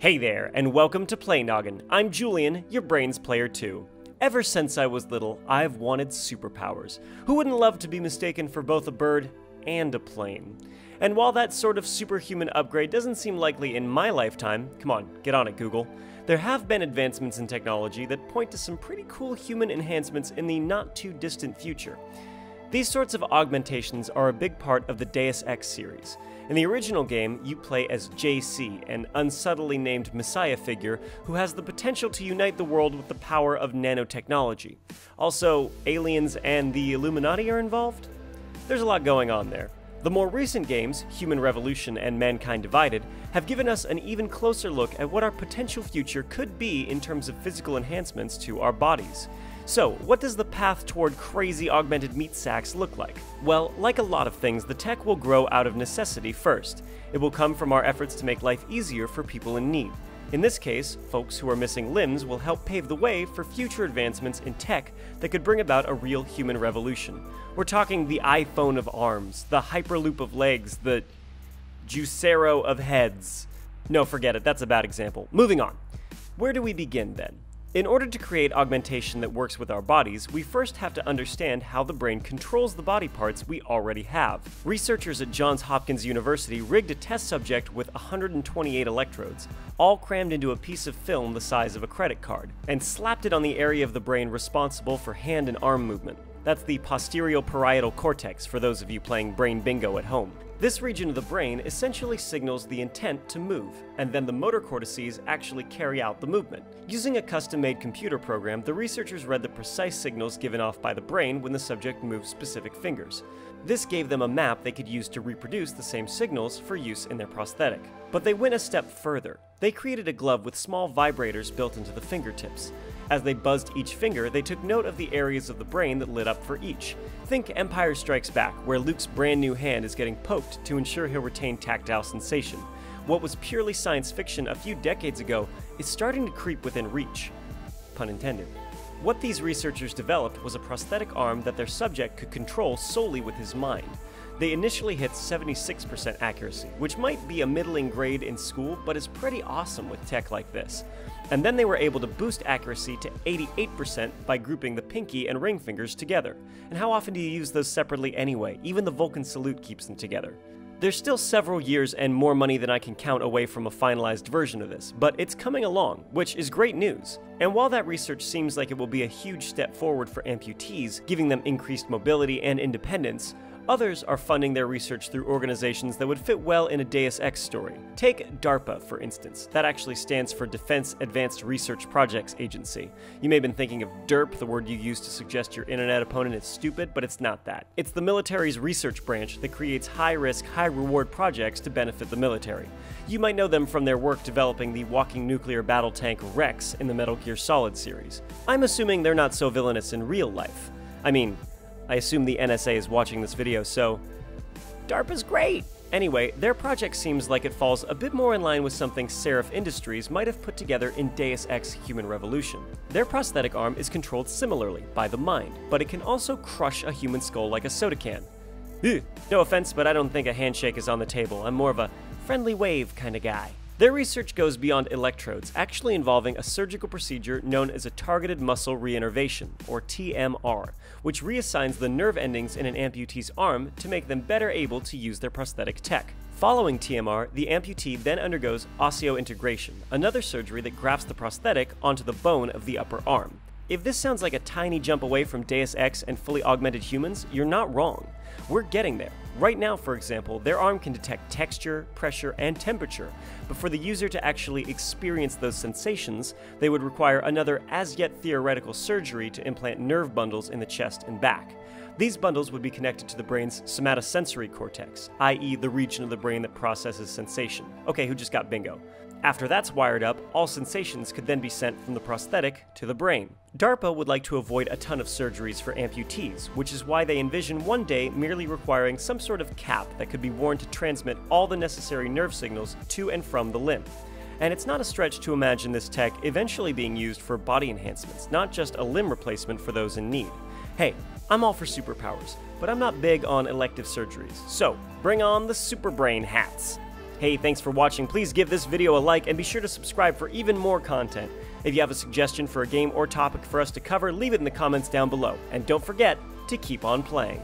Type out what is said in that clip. Hey there, and welcome to Play Noggin. I'm Julian, your brain's player too. Ever since I was little, I've wanted superpowers. Who wouldn't love to be mistaken for both a bird and a plane? And while that sort of superhuman upgrade doesn't seem likely in my lifetime, come on, get on it, Google, there have been advancements in technology that point to some pretty cool human enhancements in the not-too-distant future. These sorts of augmentations are a big part of the Deus Ex series. In the original game, you play as JC, an unsubtly named messiah figure who has the potential to unite the world with the power of nanotechnology. Also, aliens and the Illuminati are involved? There's a lot going on there. The more recent games, Human Revolution and Mankind Divided, have given us an even closer look at what our potential future could be in terms of physical enhancements to our bodies. So, what does the path toward crazy augmented meat sacks look like? Well, like a lot of things, the tech will grow out of necessity first. It will come from our efforts to make life easier for people in need. In this case, folks who are missing limbs will help pave the way for future advancements in tech that could bring about a real human revolution. We're talking the iPhone of arms, the Hyperloop of legs, the Juicero of heads. No, forget it, that's a bad example. Moving on. Where do we begin then? In order to create augmentation that works with our bodies, we first have to understand how the brain controls the body parts we already have. Researchers at Johns Hopkins University rigged a test subject with 128 electrodes, all crammed into a piece of film the size of a credit card, and slapped it on the area of the brain responsible for hand and arm movement. That's the posterior parietal cortex for those of you playing brain bingo at home. This region of the brain essentially signals the intent to move, and then the motor cortices actually carry out the movement. Using a custom-made computer program, the researchers read the precise signals given off by the brain when the subject moved specific fingers. This gave them a map they could use to reproduce the same signals for use in their prosthetic. But they went a step further. They created a glove with small vibrators built into the fingertips. As they buzzed each finger, they took note of the areas of the brain that lit up for each. Think Empire Strikes Back, where Luke's brand new hand is getting poked to ensure he'll retain tactile sensation. What was purely science fiction a few decades ago is starting to creep within reach. Pun intended. What these researchers developed was a prosthetic arm that their subject could control solely with his mind. They initially hit 76% accuracy, which might be a middling grade in school, but is pretty awesome with tech like this. And then they were able to boost accuracy to 88% by grouping the pinky and ring fingers together. And how often do you use those separately anyway? Even the Vulcan salute keeps them together. There's still several years and more money than I can count away from a finalized version of this, but it's coming along, which is great news. And while that research seems like it will be a huge step forward for amputees, giving them increased mobility and independence, others are funding their research through organizations that would fit well in a Deus Ex story. Take DARPA, for instance. That actually stands for Defense Advanced Research Projects Agency. You may have been thinking of DERP, the word you use to suggest your internet opponent is stupid, but it's not that. It's the military's research branch that creates high-risk, high-reward projects to benefit the military. You might know them from their work developing the walking nuclear battle tank REX in the Metal Gear Solid series. I'm assuming they're not so villainous in real life. I mean, I assume the NSA is watching this video, so DARPA's great! Anyway, their project seems like it falls a bit more in line with something Serif Industries might have put together in Deus Ex: Human Revolution. Their prosthetic arm is controlled similarly by the mind, but it can also crush a human skull like a soda can. Ugh. No offense, but I don't think a handshake is on the table. I'm more of a friendly wave kind of guy. Their research goes beyond electrodes, actually involving a surgical procedure known as a targeted muscle reinnervation, or TMR, which reassigns the nerve endings in an amputee's arm to make them better able to use their prosthetic tech. Following TMR, the amputee then undergoes osseointegration, another surgery that grafts the prosthetic onto the bone of the upper arm. If this sounds like a tiny jump away from Deus Ex and fully augmented humans, you're not wrong. We're getting there. Right now, for example, their arm can detect texture, pressure, and temperature, but for the user to actually experience those sensations, they would require another as-yet theoretical surgery to implant nerve bundles in the chest and back. These bundles would be connected to the brain's somatosensory cortex, i.e. the region of the brain that processes sensation. Okay, who just got bingo? After that's wired up, all sensations could then be sent from the prosthetic to the brain. DARPA would like to avoid a ton of surgeries for amputees, which is why they envision one day merely requiring some sort of cap that could be worn to transmit all the necessary nerve signals to and from the limb. And it's not a stretch to imagine this tech eventually being used for body enhancements, not just a limb replacement for those in need. Hey, I'm all for superpowers, but I'm not big on elective surgeries, so bring on the superbrain hats! Hey, thanks for watching. Please give this video a like and be sure to subscribe for even more content. If you have a suggestion for a game or topic for us to cover, leave it in the comments down below. And don't forget to keep on playing.